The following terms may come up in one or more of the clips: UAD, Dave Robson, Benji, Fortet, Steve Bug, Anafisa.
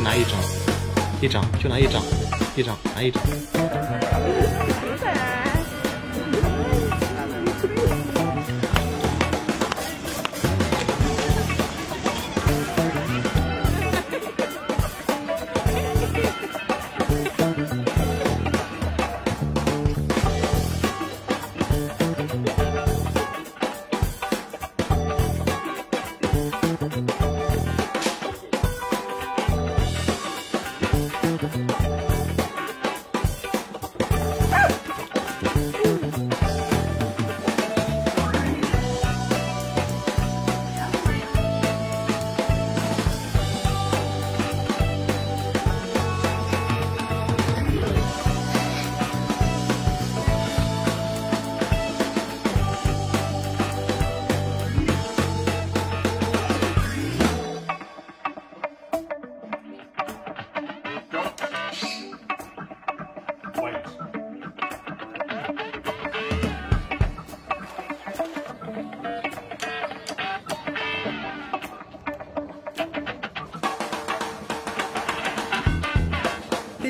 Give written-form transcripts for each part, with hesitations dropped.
就拿一张，一张就拿一张，一张拿一张。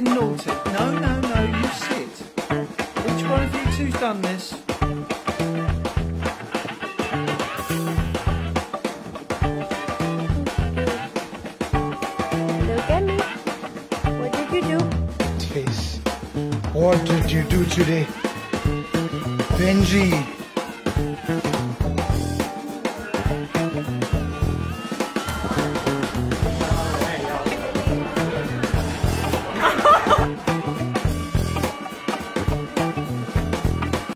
Naughty. No, no, no, you sit. Which one of you two's done this? Look at me. What did you do? Yes. What did you do today? Benji.